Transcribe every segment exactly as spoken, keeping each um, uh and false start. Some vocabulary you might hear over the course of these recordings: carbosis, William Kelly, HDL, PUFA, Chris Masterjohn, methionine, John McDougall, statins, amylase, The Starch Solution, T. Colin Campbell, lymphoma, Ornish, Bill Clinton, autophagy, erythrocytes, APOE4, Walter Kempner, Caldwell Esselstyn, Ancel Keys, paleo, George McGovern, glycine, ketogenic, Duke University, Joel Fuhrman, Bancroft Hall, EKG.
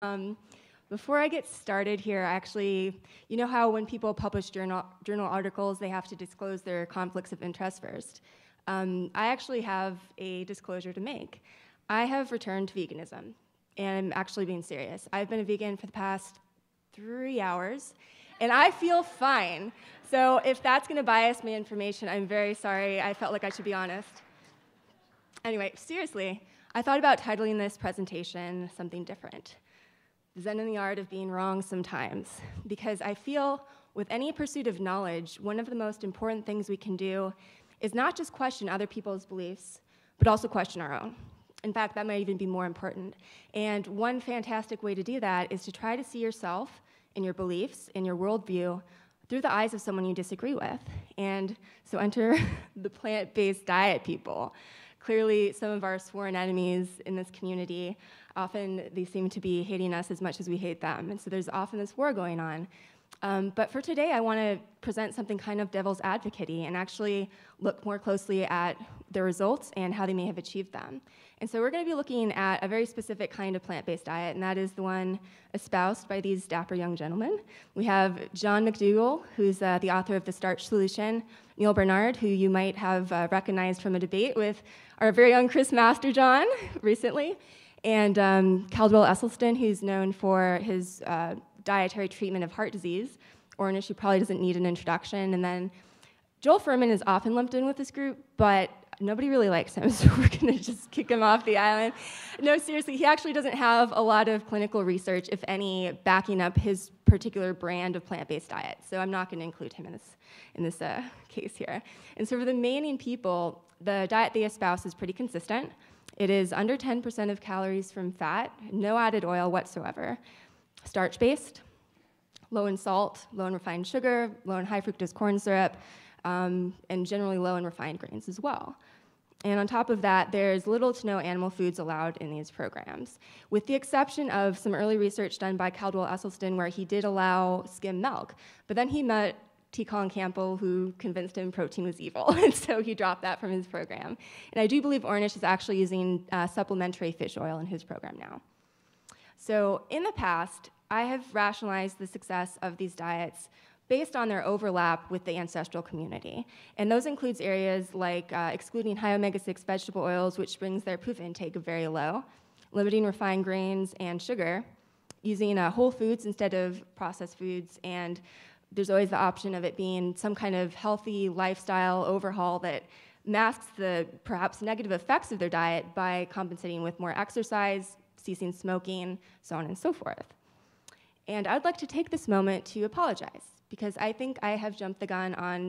Um, before I get started here, actually, you know how when people publish journal, journal articles, they have to disclose their conflicts of interest first? Um, I actually have a disclosure to make. I have returned to veganism, and I'm actually being serious. I've been a vegan for the past three hours, and I feel fine. So if that's going to bias my information, I'm very sorry. I felt like I should be honest. Anyway, seriously, I thought about titling this presentation something different. Zen and the Art of Being Wrong Sometimes, because I feel with any pursuit of knowledge, one of the most important things we can do is not just question other people's beliefs, but also question our own. In fact, that might even be more important. And one fantastic way to do that is to try to see yourself and your beliefs and your worldview through the eyes of someone you disagree with. And so enter the plant-based diet, people. Clearly, some of our sworn enemies in this community, often they seem to be hating us as much as we hate them. And so there's often this war going on. Um, but for today, I want to present something kind of devil's advocate-y and actually look more closely at the results and how they may have achieved them. And so we're going to be looking at a very specific kind of plant-based diet, and that is the one espoused by these dapper young gentlemen. We have John McDougall, who's uh, the author of The Starch Solution, Neil Bernard, who you might have uh, recognized from a debate with our very own Chris Masterjohn recently, and um, Caldwell Esselstyn, who's known for his uh, dietary treatment of heart disease. Ornish, who probably doesn't need an introduction, and then Joel Fuhrman is often lumped in with this group, but nobody really likes him, so we're gonna just kick him off the island. No, seriously, he actually doesn't have a lot of clinical research, if any, backing up his particular brand of plant-based diet, so I'm not gonna include him in this, in this uh, case here. And so for the remaining people, the diet they espouse is pretty consistent. It is under ten percent of calories from fat, no added oil whatsoever, starch-based, low in salt, low in refined sugar, low in high fructose corn syrup, Um, and generally low in refined grains as well. And on top of that, there's little to no animal foods allowed in these programs, with the exception of some early research done by Caldwell Esselstyn where he did allow skim milk. But then he met T. Colin Campbell, who convinced him protein was evil, and so he dropped that from his program. And I do believe Ornish is actually using uh, supplementary fish oil in his program now. So in the past, I have rationalized the success of these diets based on their overlap with the ancestral community. And those includes areas like uh, excluding high omega six vegetable oils, which brings their P U F A intake very low, limiting refined grains and sugar, using uh, whole foods instead of processed foods, and there's always the option of it being some kind of healthy lifestyle overhaul that masks the perhaps negative effects of their diet by compensating with more exercise, ceasing smoking, so on and so forth. And I'd like to take this moment to apologize, because I think I have jumped the gun on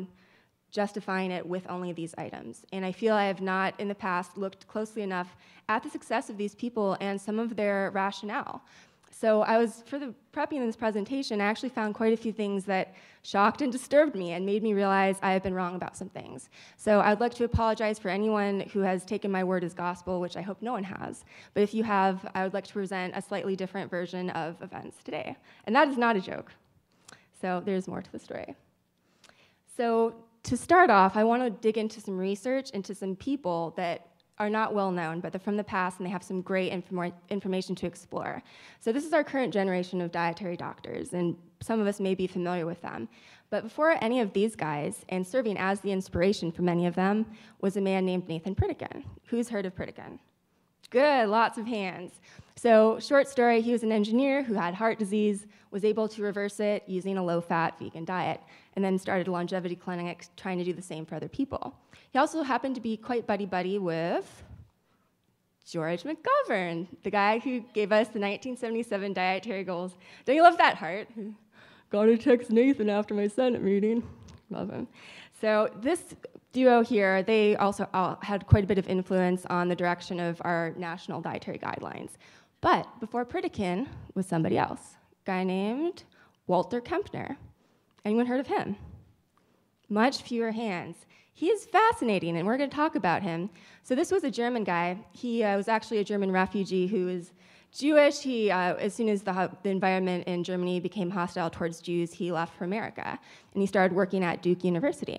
justifying it with only these items. And I feel I have not in the past looked closely enough at the success of these people and some of their rationale. So I was, for the prepping this presentation, I actually found quite a few things that shocked and disturbed me and made me realize I have been wrong about some things. So I'd like to apologize for anyone who has taken my word as gospel, which I hope no one has. But if you have, I would like to present a slightly different version of events today. And that is not a joke. So there's more to the story. So to start off, I want to dig into some research, into some people that are not well known, but they're from the past and they have some great inform information to explore. So this is our current generation of dietary doctors, and some of us may be familiar with them. But before any of these guys, and serving as the inspiration for many of them, was a man named Nathan Pritikin. Who's heard of Pritikin? Good, lots of hands. So short story, he was an engineer who had heart disease, was able to reverse it using a low-fat vegan diet, and then started a longevity clinic trying to do the same for other people. He also happened to be quite buddy-buddy with George McGovern, the guy who gave us the nineteen seventy-seven dietary goals. Don't you love that heart? Gotta text Nathan after my Senate meeting. Love him. So this duo here, they also had quite a bit of influence on the direction of our national dietary guidelines. But before Pritikin was somebody else, a guy named Walter Kempner. Anyone heard of him? Much fewer hands. He is fascinating, and we're going to talk about him. So this was a German guy. He uh, was actually a German refugee who was Jewish. He, uh, as soon as the, the environment in Germany became hostile towards Jews, he left for America, and he started working at Duke University.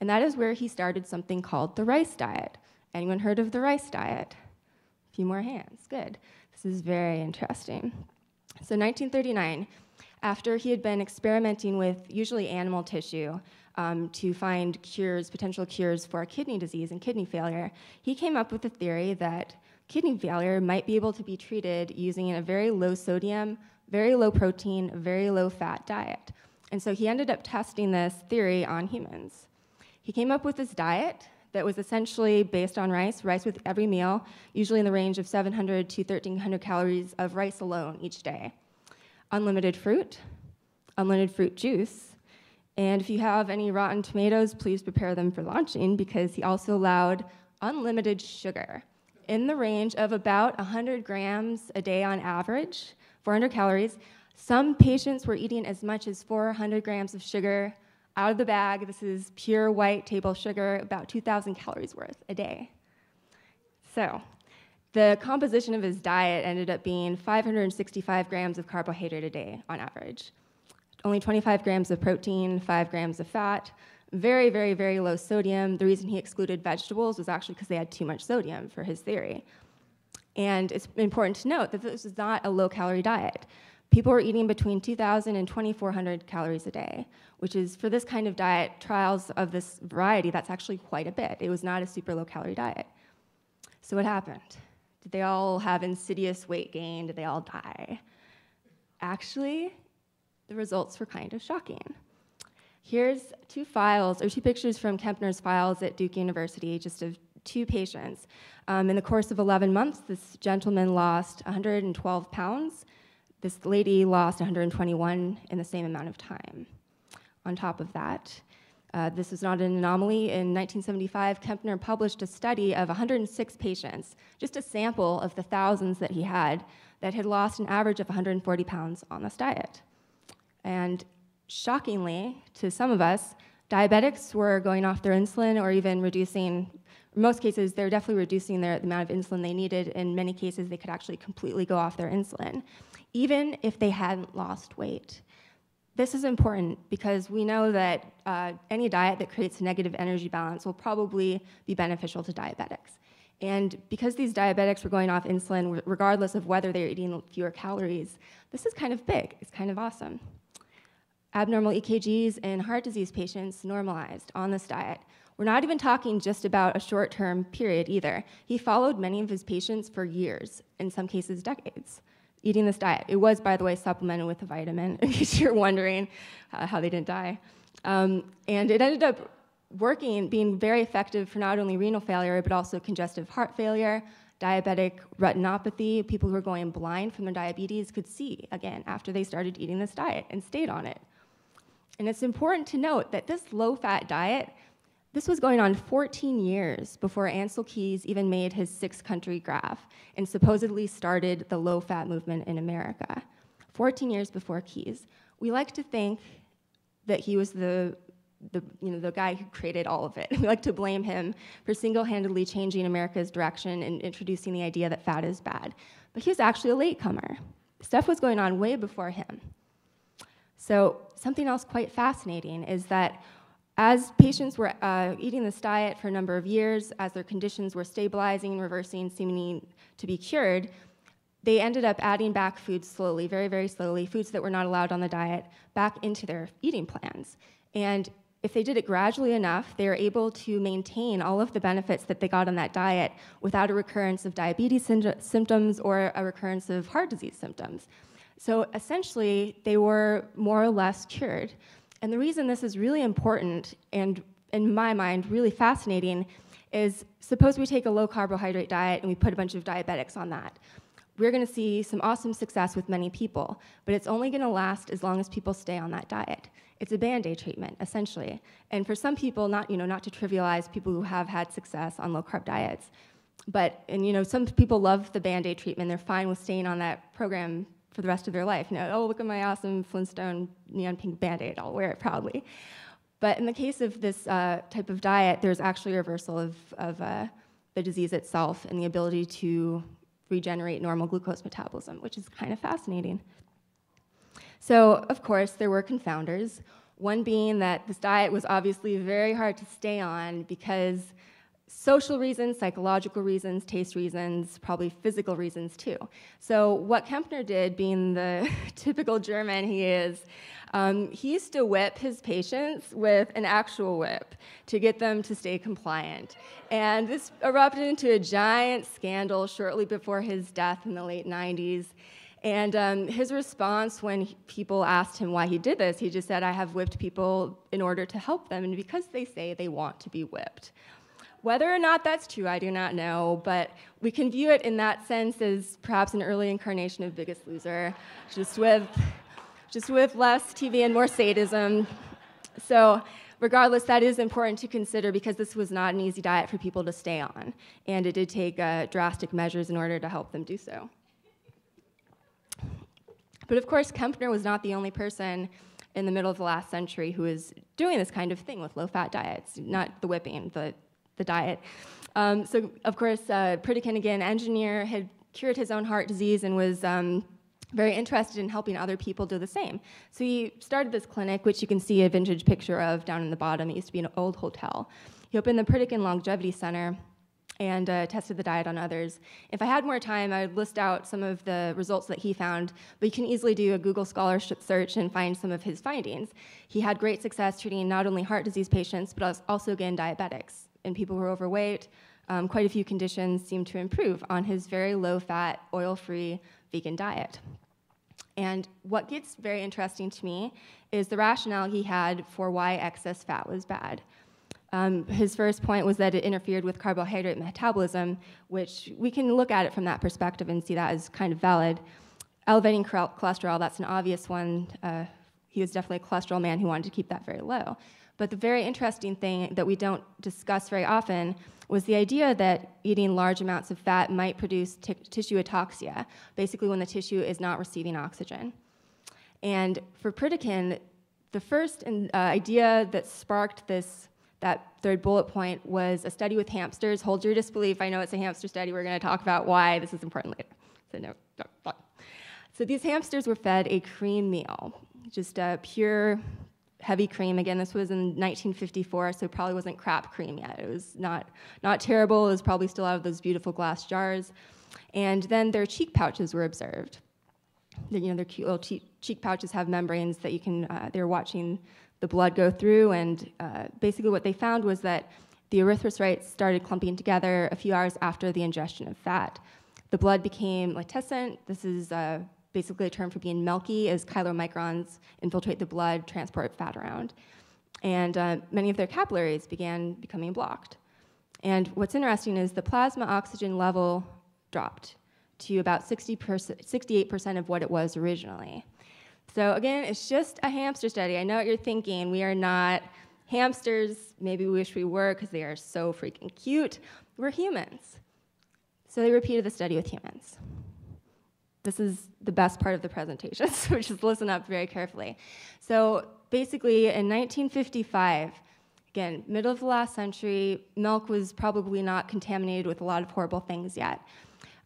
And that is where he started something called the Rice Diet. Anyone heard of the Rice Diet? A few more hands. Good. This is very interesting. So nineteen thirty-nine, after he had been experimenting with usually animal tissue um, to find cures, potential cures for kidney disease and kidney failure, he came up with a theory that kidney failure might be able to be treated using a very low sodium, very low protein, very low fat diet. And so he ended up testing this theory on humans. He came up with this diet that was essentially based on rice, rice with every meal, usually in the range of seven hundred to thirteen hundred calories of rice alone each day. Unlimited fruit, unlimited fruit juice, and if you have any rotten tomatoes, please prepare them for launching, because he also allowed unlimited sugar in the range of about one hundred grams a day on average, four hundred calories. Some patients were eating as much as four hundred grams of sugar out of the bag. This is pure white table sugar, about two thousand calories worth a day. So the composition of his diet ended up being five hundred sixty-five grams of carbohydrate a day on average, only twenty-five grams of protein, five grams of fat, very, very, very low sodium. The reason he excluded vegetables was actually because they had too much sodium for his theory. And it's important to note that this is not a low-calorie diet. People were eating between two thousand and twenty-four hundred calories a day, which is, for this kind of diet, trials of this variety, that's actually quite a bit. It was not a super low-calorie diet. So what happened? Did they all have insidious weight gain? Did they all die? Actually, the results were kind of shocking. Here's two files, or two pictures from Kempner's files at Duke University, just of two patients. Um, in the course of eleven months, this gentleman lost one hundred twelve pounds. This lady lost one hundred twenty-one in the same amount of time. On top of that, uh, this was not an anomaly. In nineteen seventy-five, Kempner published a study of one hundred six patients, just a sample of the thousands that he had, that had lost an average of one hundred forty pounds on this diet. And shockingly, to some of us, diabetics were going off their insulin or even reducing, in most cases, they're definitely reducing their, the amount of insulin they needed. In many cases, they could actually completely go off their insulin, even if they hadn't lost weight. This is important because we know that uh, any diet that creates a negative energy balance will probably be beneficial to diabetics. And because these diabetics were going off insulin, regardless of whether they're eating fewer calories, this is kind of big. It's kind of awesome. Abnormal E K Gs in heart disease patients normalized on this diet. We're not even talking just about a short-term period either. He followed many of his patients for years, in some cases decades, eating this diet. It was, by the way, supplemented with a vitamin, in case you're wondering uh, how they didn't die. Um, and it ended up working, being very effective for not only renal failure, but also congestive heart failure, diabetic retinopathy. People who were going blind from their diabetes could see again after they started eating this diet and stayed on it. And it's important to note that this low-fat diet, this was going on fourteen years before Ancel Keys even made his six-country graph and supposedly started the low-fat movement in America. fourteen years before Keys. We like to think that he was the, the, you know, the guy who created all of it. We like to blame him for single-handedly changing America's direction and introducing the idea that fat is bad. But he was actually a latecomer. Stuff was going on way before him. So something else quite fascinating is that as patients were uh, eating this diet for a number of years, as their conditions were stabilizing, reversing, seeming to be cured, they ended up adding back foods slowly, very, very slowly, foods that were not allowed on the diet, back into their eating plans. And if they did it gradually enough, they were able to maintain all of the benefits that they got on that diet without a recurrence of diabetes symptoms or a recurrence of heart disease symptoms. So essentially, they were more or less cured. And the reason this is really important and, in my mind, really fascinating is suppose we take a low-carbohydrate diet and we put a bunch of diabetics on that. We're going to see some awesome success with many people, but it's only going to last as long as people stay on that diet. It's a Band-Aid treatment, essentially. And for some people, not, you know, not to trivialize people who have had success on low-carb diets, but and, you know, some people love the Band-Aid treatment. They're fine with staying on that program for the rest of their life. You know, oh, look at my awesome Flintstone neon pink Band-Aid, I'll wear it proudly. But in the case of this uh, type of diet, there's actually a reversal of, of uh, the disease itself and the ability to regenerate normal glucose metabolism, which is kind of fascinating. So, of course, there were confounders, one being that this diet was obviously very hard to stay on because social reasons, psychological reasons, taste reasons, probably physical reasons too. So what Kempner did, being the typical German he is, um, he used to whip his patients with an actual whip to get them to stay compliant. And this erupted into a giant scandal shortly before his death in the late nineties. And um, his response when he, people asked him why he did this, he just said, "I have whipped people in order to help them, and because they say they want to be whipped." Whether or not that's true, I do not know, but we can view it in that sense as perhaps an early incarnation of Biggest Loser, just with, just with less T V and more sadism. So regardless, that is important to consider because this was not an easy diet for people to stay on, and it did take uh, drastic measures in order to help them do so. But of course, Kempner was not the only person in the middle of the last century who was doing this kind of thing with low-fat diets, not the whipping, but the diet. Um, so, of course, uh, Pritikin, again, engineer, had cured his own heart disease and was um, very interested in helping other people do the same. So he started this clinic, which you can see a vintage picture of down in the bottom. It used to be an old hotel. He opened the Pritikin Longevity Center and uh, tested the diet on others. If I had more time, I would list out some of the results that he found, but you can easily do a Google scholarship search and find some of his findings. He had great success treating not only heart disease patients, but also, again, diabetics and people who are overweight. Um, quite a few conditions seemed to improve on his very low-fat, oil-free vegan diet. And what gets very interesting to me is the rationale he had for why excess fat was bad. Um, his first point was that it interfered with carbohydrate metabolism, which we can look at it from that perspective and see that as kind of valid. Elevating cholesterol, that's an obvious one. Uh, he was definitely a cholesterol man who wanted to keep that very low. But the very interesting thing that we don't discuss very often was the idea that eating large amounts of fat might produce t tissue autoxia, basically when the tissue is not receiving oxygen. And for Pritikin, the first uh, idea that sparked this that third bullet point was a study with hamsters. Hold your disbelief. I know it's a hamster study. We're going to talk about why this is important later. So no, no, no. So these hamsters were fed a cream meal, just a pure heavy cream. Again, this was in nineteen fifty-four, so it probably wasn't crap cream yet. It was not, not terrible. It was probably still out of those beautiful glass jars. And then their cheek pouches were observed. The, you know, their cute little cheek, cheek pouches have membranes that you can, uh, they're watching the blood go through, and uh, basically what they found was that the erythrocytes started clumping together a few hours after the ingestion of fat. The blood became latescent. This is uh, basically a term for being milky, as chylomicrons infiltrate the blood, transport fat around. And uh, many of their capillaries began becoming blocked. And what's interesting is the plasma oxygen level dropped to about sixty-eight percent of what it was originally. So again, it's just a hamster study. I know what you're thinking. We are not hamsters. Maybe we wish we were because they are so freaking cute. We're humans. So they repeated the study with humans. This is the best part of the presentation, so just listen up very carefully. So basically in nineteen fifty-five, again, middle of the last century, milk was probably not contaminated with a lot of horrible things yet.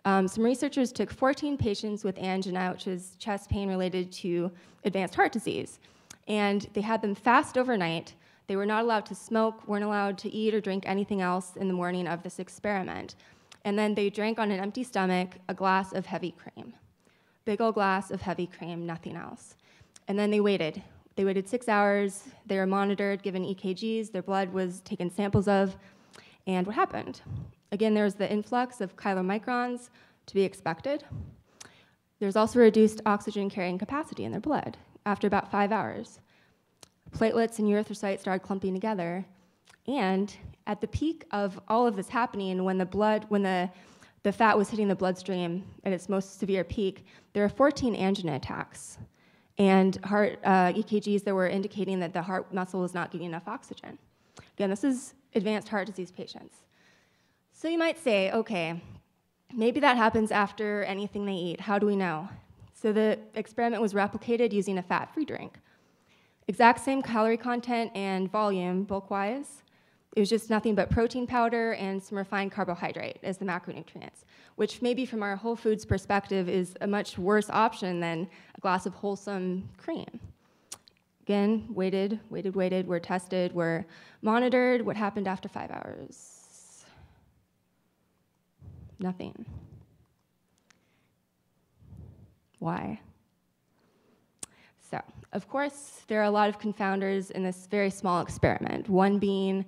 Um, some researchers took fourteen patients with angina, which is chest pain related to advanced heart disease, and they had them fast overnight. They were not allowed to smoke, weren't allowed to eat or drink anything else in the morning of this experiment. And then they drank on an empty stomach a glass of heavy cream, big old glass of heavy cream, nothing else. And then they waited. They waited six hours. They were monitored, given E K Gs. Their blood was taken samples of. And what happened? Again, there's the influx of chylomicrons to be expected. There's also reduced oxygen carrying capacity in their blood after about five hours. Platelets and erythrocytes started clumping together. And at the peak of all of this happening, when the blood, when the, the fat was hitting the bloodstream at its most severe peak, there were fourteen angina attacks and heart uh, E K Gs that were indicating that the heart muscle was not getting enough oxygen. Again, this is advanced heart disease patients. So you might say, okay, maybe that happens after anything they eat. How do we know? So the experiment was replicated using a fat-free drink. Exact same calorie content and volume, bulk-wise. It was just nothing but protein powder and some refined carbohydrate as the macronutrients, which maybe from our whole foods perspective is a much worse option than a glass of wholesome cream. Again, waited, waited, waited, we're tested, we're monitored. What happened after five hours? Nothing. Why? So, of course, there are a lot of confounders in this very small experiment, one being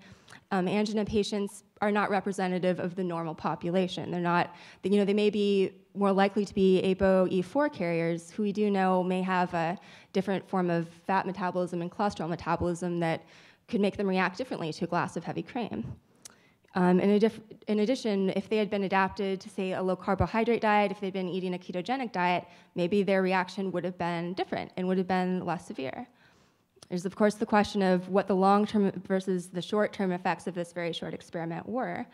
um, angina patients are not representative of the normal population. They're not, you know, they may be more likely to be A P O E four carriers, who we do know may have a different form of fat metabolism and cholesterol metabolism that could make them react differently to a glass of heavy cream. Um, in, a in addition, if they had been adapted to, say, a low-carbohydrate diet, if they'd been eating a ketogenic diet, maybe their reaction would have been different and would have been less severe. There's, of course, the question of what the long-term versus the short-term effects of this very short experiment were.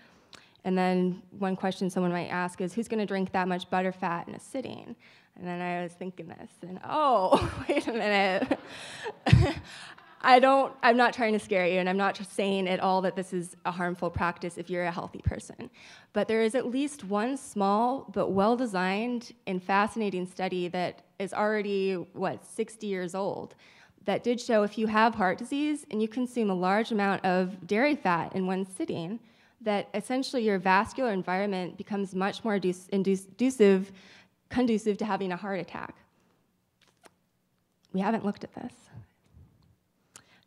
And then one question someone might ask is, who's going to drink that much butterfat in a sitting? And then I was thinking this, and oh, wait a minute. I don't, I'm not trying to scare you, and I'm not saying at all that this is a harmful practice if you're a healthy person. But there is at least one small but well-designed and fascinating study that is already, what, sixty years old, that did show if you have heart disease and you consume a large amount of dairy fat in one sitting, that essentially your vascular environment becomes much more inducive, conducive to having a heart attack. We haven't looked at this.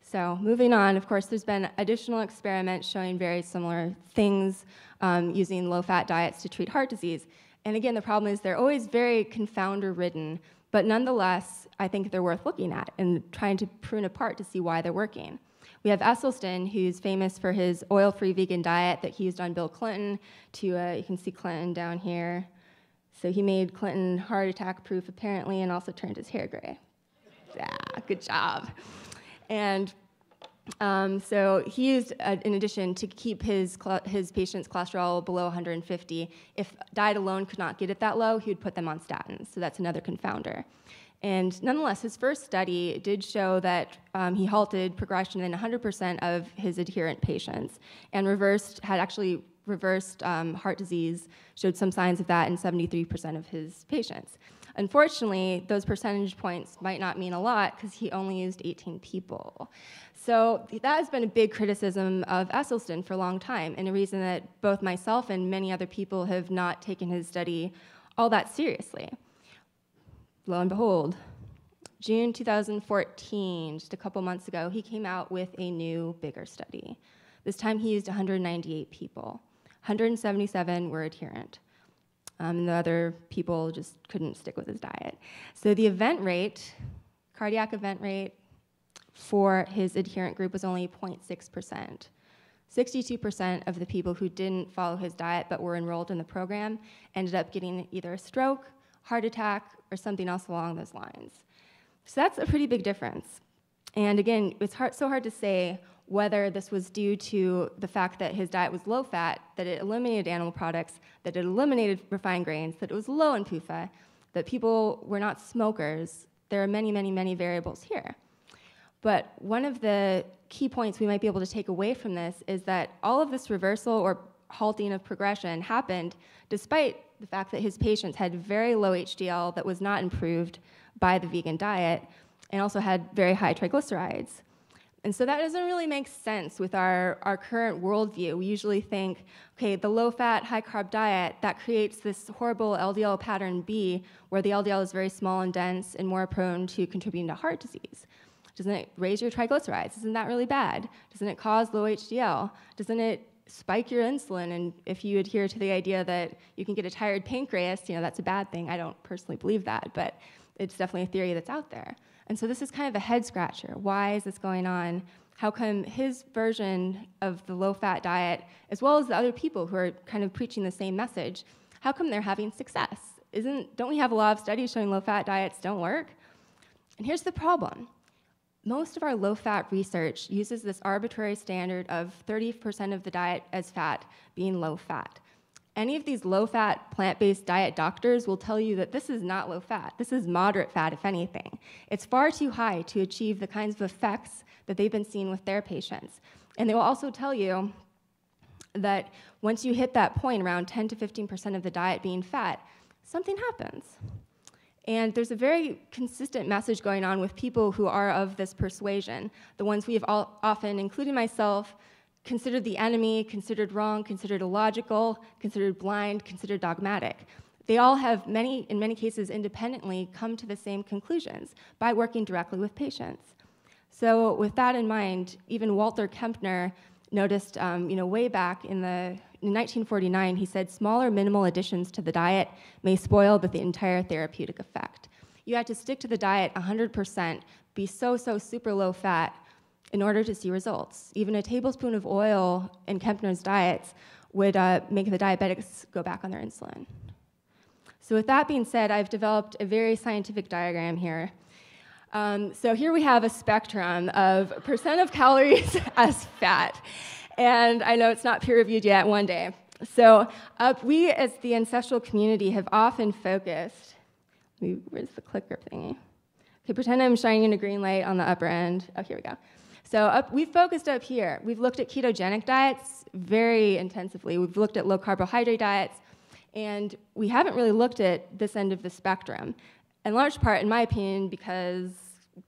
So moving on, of course, there's been additional experiments showing very similar things um, using low-fat diets to treat heart disease. And again, the problem is they're always very confounder-ridden, but nonetheless, I think they're worth looking at and trying to prune apart to see why they're working. We have Esselstyn, who's famous for his oil-free vegan diet that he used on Bill Clinton to, uh, you can see Clinton down here. So he made Clinton heart attack-proof, apparently, and also turned his hair gray. Yeah, good job. And um, so he used, uh, in addition, to keep his, his patient's cholesterol below one hundred fifty. If diet alone could not get it that low, he would put them on statins. So that's another confounder. And nonetheless, his first study did show that um, he halted progression in one hundred percent of his adherent patients and reversed, had actually reversed um, heart disease, showed some signs of that in seventy-three percent of his patients. Unfortunately, those percentage points might not mean a lot because he only used eighteen people. So that has been a big criticism of Esselstyn for a long time, and a reason that both myself and many other people have not taken his study all that seriously. Lo and behold, June two thousand fourteen, just a couple months ago, he came out with a new, bigger study. This time he used one hundred ninety-eight people. one hundred seventy-seven were adherent. Um, and the other people just couldn't stick with his diet. So the event rate, cardiac event rate, for his adherent group was only zero point six percent. sixty-two percent of the people who didn't follow his diet but were enrolled in the program ended up getting either a stroke, heart attack, or something else along those lines. So that's a pretty big difference. And again, it's hard, so hard to say whether this was due to the fact that his diet was low-fat, that it eliminated animal products, that it eliminated refined grains, that it was low in P U F A, that people were not smokers. There are many, many, many variables here. But one of the key points we might be able to take away from this is that all of this reversal or halting of progression happened despite the fact that his patients had very low H D L that was not improved by the vegan diet and also had very high triglycerides. And so that doesn't really make sense with our, our current worldview. We usually think, okay, the low-fat, high-carb diet, that creates this horrible L D L pattern B, where the L D L is very small and dense and more prone to contributing to heart disease. Doesn't it raise your triglycerides? Isn't that really bad? Doesn't it cause low H D L? Doesn't it spike your insulin? And if you adhere to the idea that you can get a tired pancreas, you know, that's a bad thing. I don't personally believe that, but it's definitely a theory that's out there. And so this is kind of a head-scratcher. Why is this going on? How come his version of the low-fat diet, as well as the other people who are kind of preaching the same message, how come they're having success? Isn't, don't we have a lot of studies showing low-fat diets don't work? And here's the problem. Most of our low-fat research uses this arbitrary standard of thirty percent of the diet as fat being low-fat. Any of these low-fat, plant-based diet doctors will tell you that this is not low-fat. This is moderate fat, if anything. It's far too high to achieve the kinds of effects that they've been seeing with their patients. And they will also tell you that once you hit that point, around ten to fifteen percent of the diet being fat, something happens. And there's a very consistent message going on with people who are of this persuasion, the ones we have all, often, including myself, considered the enemy, considered wrong, considered illogical, considered blind, considered dogmatic. They all have, many, in many cases independently, come to the same conclusions by working directly with patients. So with that in mind, even Walter Kempner noticed, um, you know, way back in the in nineteen forty-nine, he said, smaller minimal additions to the diet may spoil but the entire therapeutic effect. You had to stick to the diet one hundred percent, be so, so super low fat in order to see results. Even a tablespoon of oil in Kempner's diets would uh, make the diabetics go back on their insulin. So with that being said, I've developed a very scientific diagram here. Um, so here we have a spectrum of percent of calories as fat. And I know it's not peer-reviewed yet, one day. So uh, we as the ancestral community have often focused, where's the clicker thingy? Okay, pretend I'm shining a green light on the upper end. Oh, here we go. So up, we've focused up here. We've looked at ketogenic diets very intensively. We've looked at low-carbohydrate diets. And we haven't really looked at this end of the spectrum, in large part, in my opinion, because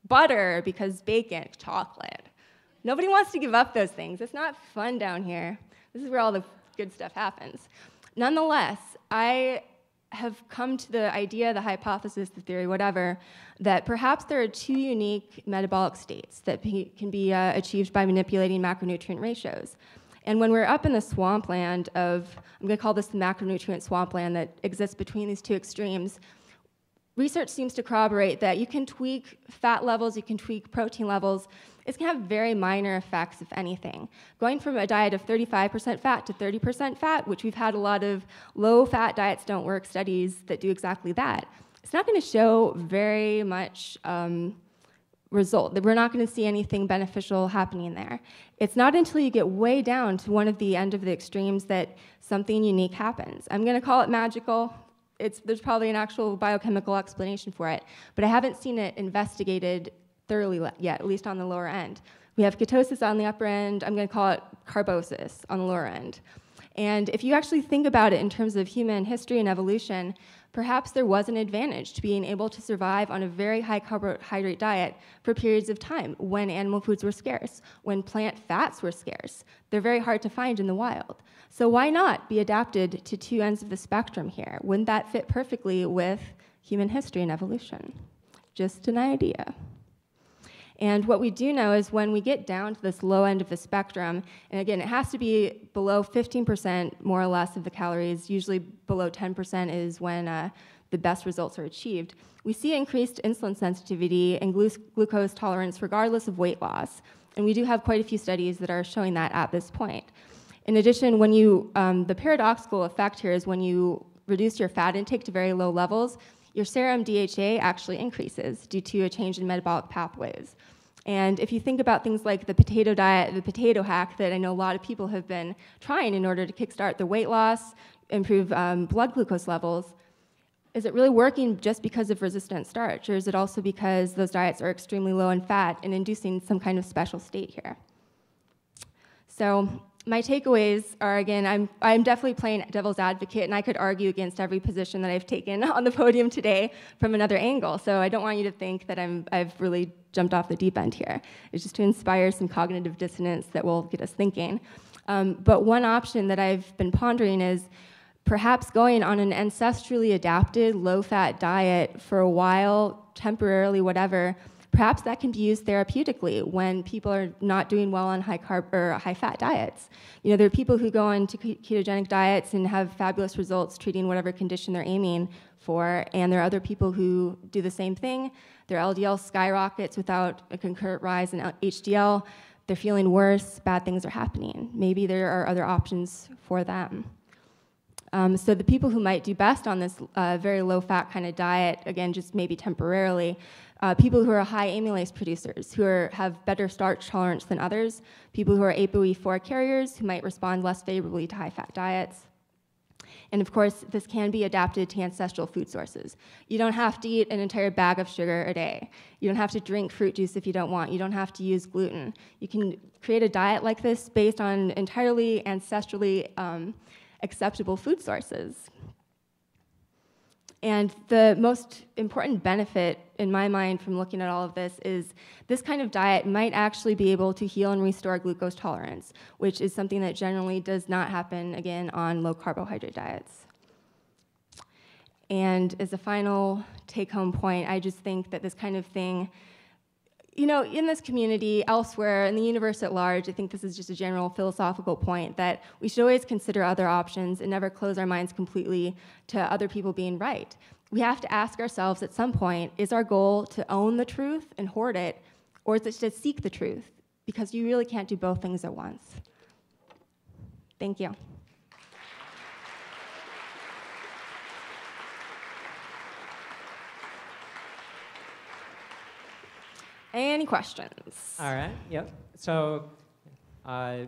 butter, because bacon, chocolate. Nobody wants to give up those things. It's not fun down here. This is where all the good stuff happens. Nonetheless, I have come to the idea, the hypothesis, the theory, whatever, that perhaps there are two unique metabolic states that can be uh, achieved by manipulating macronutrient ratios. And when we're up in the swampland of, I'm going to call this the macronutrient swampland that exists between these two extremes, research seems to corroborate that you can tweak fat levels, you can tweak protein levels. It's going to have very minor effects, if anything. Going from a diet of thirty-five percent fat to thirty percent fat, which we've had a lot of low-fat diets don't work studies that do exactly that, it's not going to show very much um, result, that we're not going to see anything beneficial happening there. It's not until you get way down to one of the end of the extremes that something unique happens. I'm going to call it magical. It's, there's probably an actual biochemical explanation for it, but I haven't seen it investigated thoroughly yet, at least on the lower end. We have ketosis on the upper end. I'm going to call it carbosis on the lower end. And if you actually think about it in terms of human history and evolution, perhaps there was an advantage to being able to survive on a very high carbohydrate diet for periods of time when animal foods were scarce, when plant fats were scarce. They're very hard to find in the wild. So why not be adapted to two ends of the spectrum here? Wouldn't that fit perfectly with human history and evolution? Just an idea. And what we do know is when we get down to this low end of the spectrum, and again, it has to be below fifteen percent, more or less, of the calories. Usually below ten percent is when uh, the best results are achieved. We see increased insulin sensitivity and glu glucose tolerance regardless of weight loss. And we do have quite a few studies that are showing that at this point. In addition, when you, um, the paradoxical effect here is when you reduce your fat intake to very low levels, your serum D H A actually increases due to a change in metabolic pathways. And if you think about things like the potato diet, the potato hack that I know a lot of people have been trying in order to kickstart their weight loss, improve um, blood glucose levels, is it really working just because of resistant starch, or is it also because those diets are extremely low in fat and inducing some kind of special state here? So my takeaways are, again, I'm, I'm definitely playing devil's advocate, and I could argue against every position that I've taken on the podium today from another angle. So I don't want you to think that I'm, I've really jumped off the deep end here. It's just to inspire some cognitive dissonance that will get us thinking. Um, but one option that I've been pondering is perhaps going on an ancestrally adapted, low-fat diet for a while, temporarily, whatever. Perhaps that can be used therapeutically when people are not doing well on high carb or high fat diets. You know, there are people who go on to ketogenic diets and have fabulous results treating whatever condition they're aiming for, and there are other people who do the same thing. Their L D L skyrockets without a concurrent rise in H D L. They're feeling worse, bad things are happening. Maybe there are other options for them. Um, so the people who might do best on this uh, very low-fat kind of diet, again, just maybe temporarily, uh, people who are high amylase producers, who are, have better starch tolerance than others, people who are A p O E four carriers, who might respond less favorably to high-fat diets. And of course, this can be adapted to ancestral food sources. You don't have to eat an entire bag of sugar a day. You don't have to drink fruit juice if you don't want. You don't have to use gluten. You can create a diet like this based on entirely ancestrally um, acceptable food sources. And the most important benefit in my mind from looking at all of this is this kind of diet might actually be able to heal and restore glucose tolerance, which is something that generally does not happen, again, on low carbohydrate diets. And as a final take-home point, I just think that this kind of thing, you know, in this community, elsewhere, in the universe at large, I think this is just a general philosophical point that we should always consider other options and never close our minds completely to other people being right. We have to ask ourselves at some point, is our goal to own the truth and hoard it, or is it to seek the truth? Because you really can't do both things at once. Thank you. Any questions? All right, yep. So uh, I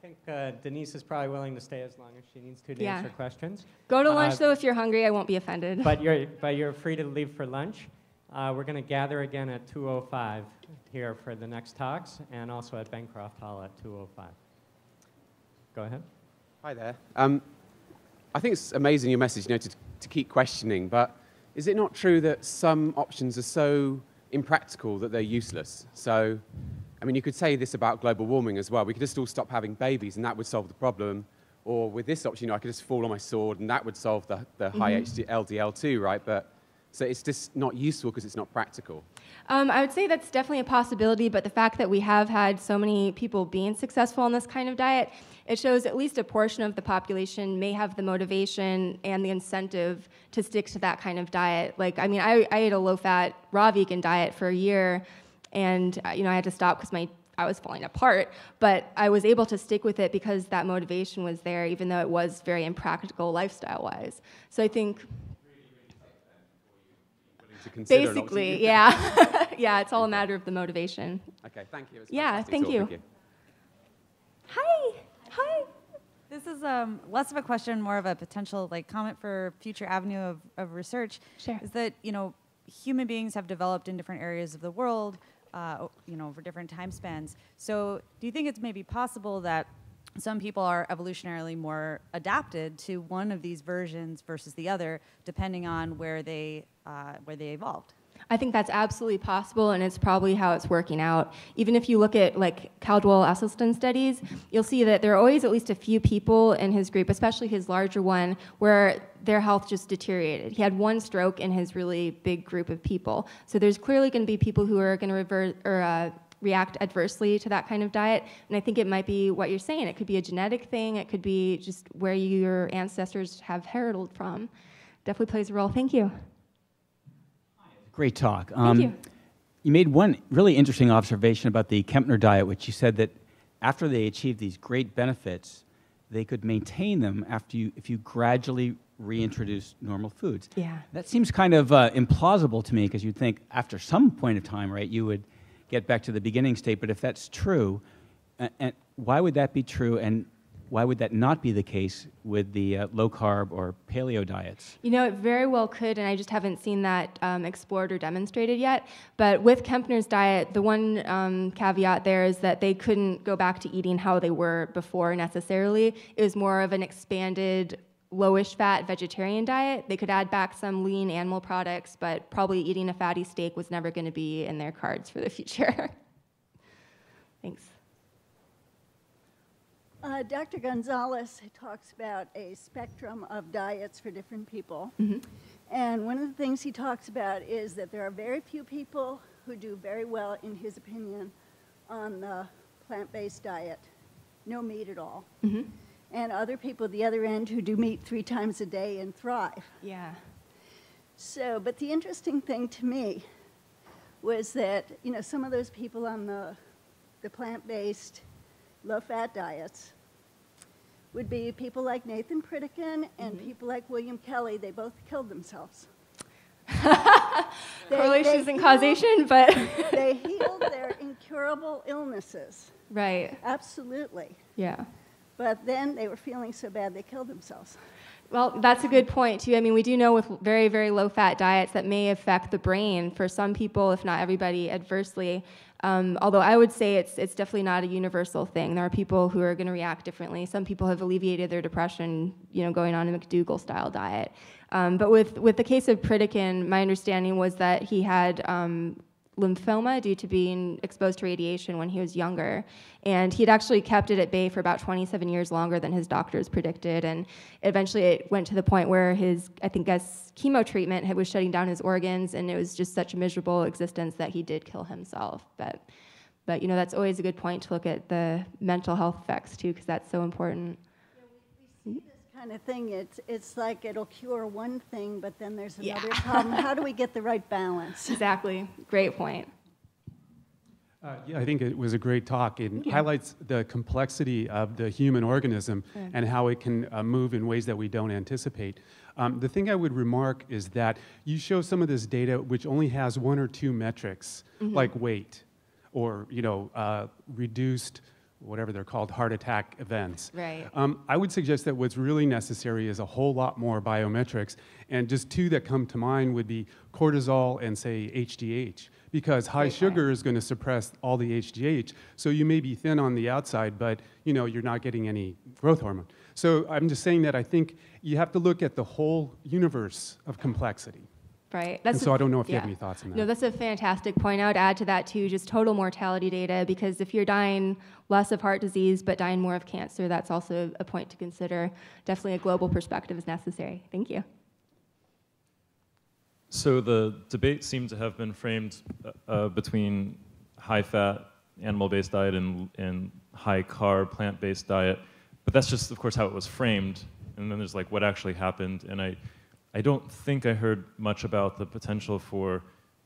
think uh, Denise is probably willing to stay as long as she needs to to yeah. answer questions. Go to lunch, uh, though, if you're hungry. I won't be offended. But you're, but you're free to leave for lunch. Uh, we're going to gather again at two oh five here for the next talks, and also at Bancroft Hall at two oh five. Go ahead. Hi there. Um, I think it's amazing, your message, you know, to, to keep questioning, but is it not true that some options are so impractical that they're useless? So, I mean, you could say this about global warming as well. We could just all stop having babies and that would solve the problem. Or with this option, you know, I could just fall on my sword and that would solve the, the mm-hmm. high H D L D L too, right? But so it's just not useful because it's not practical. Um, I would say that's definitely a possibility, but the fact that we have had so many people being successful on this kind of diet, it shows at least a portion of the population may have the motivation and the incentive to stick to that kind of diet. Like, I mean, I, I ate a low-fat, raw vegan diet for a year, and, you know, I had to stop because my I was falling apart, but I was able to stick with it because that motivation was there, even though it was very impractical lifestyle-wise. So I think... Basically, yeah. Yeah, it's all a matter of the motivation. Okay, thank you. Yeah, thank you. thank you. Hi. Hi. This is um, less of a question, more of a potential like comment for future avenue of, of research. Sure. Is that, you know, human beings have developed in different areas of the world, uh, you know, over different time spans. So do you think it's maybe possible that some people are evolutionarily more adapted to one of these versions versus the other, depending on where they uh, where they evolved? I think that's absolutely possible, and it's probably how it's working out. Even if you look at like Caldwell Esselstyn studies, you'll see that there are always at least a few people in his group, especially his larger one, where their health just deteriorated. He had one stroke in his really big group of people. So there's clearly going to be people who are going to revert or. Uh, react adversely to that kind of diet. And I think it might be what you're saying. It could be a genetic thing. It could be just where your ancestors have herited from. Definitely plays a role. Thank you. Great talk. Thank um, you. You made one really interesting observation about the Kempner diet, which you said that after they achieved these great benefits, they could maintain them after you, if you gradually reintroduce normal foods. Yeah. That seems kind of uh, implausible to me, because you'd think after some point of time, right, you would get back to the beginning state. But if that's true, uh, and why would that be true, and why would that not be the case with the uh, low-carb or paleo diets? You know, it very well could, and I just haven't seen that um, explored or demonstrated yet. But with Kempner's diet, the one um, caveat there is that they couldn't go back to eating how they were before necessarily. It was more of an expanded lowish fat vegetarian diet. They could add back some lean animal products, but probably eating a fatty steak was never going to be in their cards for the future. Thanks. Uh, Doctor Gonzalez talks about a spectrum of diets for different people. Mm-hmm. And one of the things he talks about is that there are very few people who do very well, in his opinion, on the plant-based diet, no meat at all. Mm-hmm. And other people at the other end who do meat three times a day and thrive. Yeah. So, but the interesting thing to me was that, you know, some of those people on the, the plant-based, low-fat diets would be people like Nathan Pritikin and mm-hmm. people like William Kelly. They both killed themselves. they, Correlations they and healed, causation, but... they healed their incurable illnesses. Right. Absolutely. Yeah. But then they were feeling so bad they killed themselves. Well, that's a good point, too. I mean, we do know with very, very low-fat diets that may affect the brain for some people, if not everybody, adversely. Um, although I would say it's, it's definitely not a universal thing. There are people who are going to react differently. Some people have alleviated their depression, you know, going on a McDougall-style diet. Um, but with, with the case of Pritikin, my understanding was that he had um, lymphoma due to being exposed to radiation when he was younger. And he'd actually kept it at bay for about twenty-seven years longer than his doctors predicted. And eventually it went to the point where his, I think, guess, chemo treatment had, was shutting down his organs, and it was just such a miserable existence that he did kill himself. But, but you know, that's always a good point to look at the mental health effects, too, because that's so important. Yeah, we, we see this kind of thing. It's, it's like it'll cure one thing, but then there's another yeah. problem. How do we get the right balance? Exactly. Great point. Uh, yeah, I think it was a great talk. It yeah. highlights the complexity of the human organism yeah. and how it can uh, move in ways that we don't anticipate. Um, the thing I would remark is that you show some of this data which only has one or two metrics, mm-hmm. like weight or you know, uh, reduced, whatever they're called, heart attack events. Right. Um, I would suggest that what's really necessary is a whole lot more biometrics, and just two that come to mind would be cortisol and, say, H D H, because high Great sugar point. Is going to suppress all the H D H, so you may be thin on the outside, but you know, you're not getting any growth hormone. So I'm just saying that I think you have to look at the whole universe of complexity. Right. That's and so a, I don't know if yeah. you have any thoughts on that. No, that's a fantastic point. I would add to that, too, just total mortality data, because if you're dying less of heart disease but dying more of cancer, that's also a point to consider. Definitely a global perspective is necessary. Thank you. So the debate seemed to have been framed uh, between high-fat, animal-based diet and, and high-carb, plant-based diet. But that's just, of course, how it was framed. And then there's, like, what actually happened. And I... I don't think I heard much about the potential for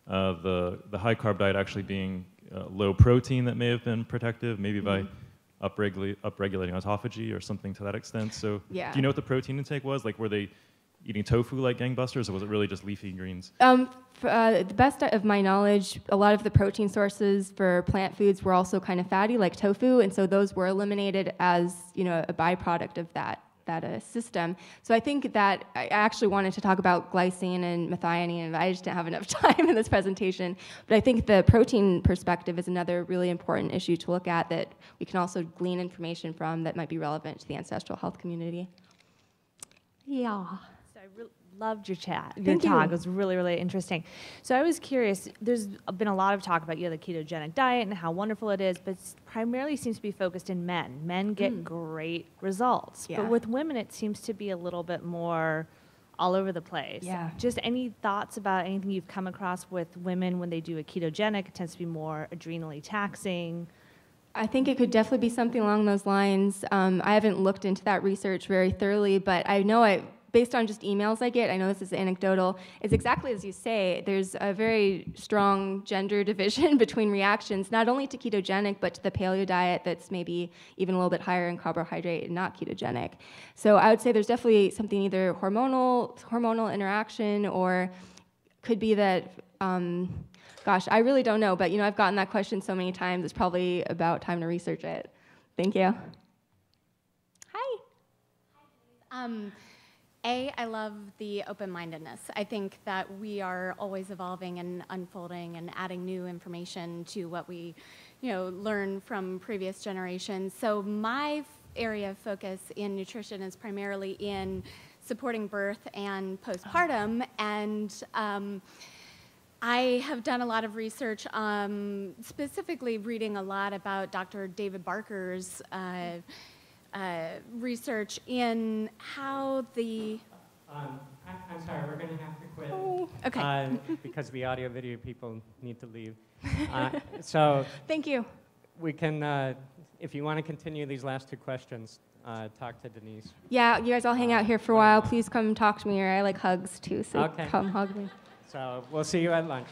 uh, the, the high-carb diet actually being uh, low protein that may have been protective, maybe mm-hmm. by upregul- upregulating autophagy or something to that extent. So yeah. do you know what the protein intake was? Like, were they eating tofu like gangbusters, or was it really just leafy greens? Um, uh, the best of my knowledge, a lot of the protein sources for plant foods were also kind of fatty, like tofu, and so those were eliminated as, you know, a byproduct of that. that uh, system. So I think that I actually wanted to talk about glycine and methionine, and I just didn't have enough time in this presentation. But I think the protein perspective is another really important issue to look at that we can also glean information from that might be relevant to the ancestral health community. Yeah. So I really loved your chat. Your Thank talk you. It was really, really interesting. So I was curious, there's been a lot of talk about you know, the ketogenic diet and how wonderful it is, but it primarily seems to be focused in men. Men get mm. great results. Yeah. But with women, it seems to be a little bit more all over the place. Yeah. Just any thoughts about anything you've come across with women when they do a ketogenic? It tends to be more adrenally taxing. I think it could definitely be something along those lines. Um, I haven't looked into that research very thoroughly, but I know it. Based on just emails I get, I know this is anecdotal, it's exactly as you say. There's a very strong gender division between reactions, not only to ketogenic, but to the paleo diet that's maybe even a little bit higher in carbohydrate and not ketogenic. So I would say there's definitely something either hormonal, hormonal interaction, or could be that, um, gosh, I really don't know, but you know, I've gotten that question so many times, it's probably about time to research it. Thank you. Hi. Um, A, I love the open-mindedness. I think that we are always evolving and unfolding and adding new information to what we, you know, learn from previous generations. So my area of focus in nutrition is primarily in supporting birth and postpartum, and um, I have done a lot of research, um, specifically reading a lot about Doctor David Barker's uh, Uh, research in how the... Um, I, I'm sorry, we're going to have to quit. Oh. Okay. Uh, because the audio video people need to leave. Uh, so... Thank you. We can, uh, if you want to continue these last two questions, uh, talk to Denise. Yeah, you guys all hang out here for a while. Please come talk to me, or I like hugs, too, so okay. come hug me. So we'll see you at lunch.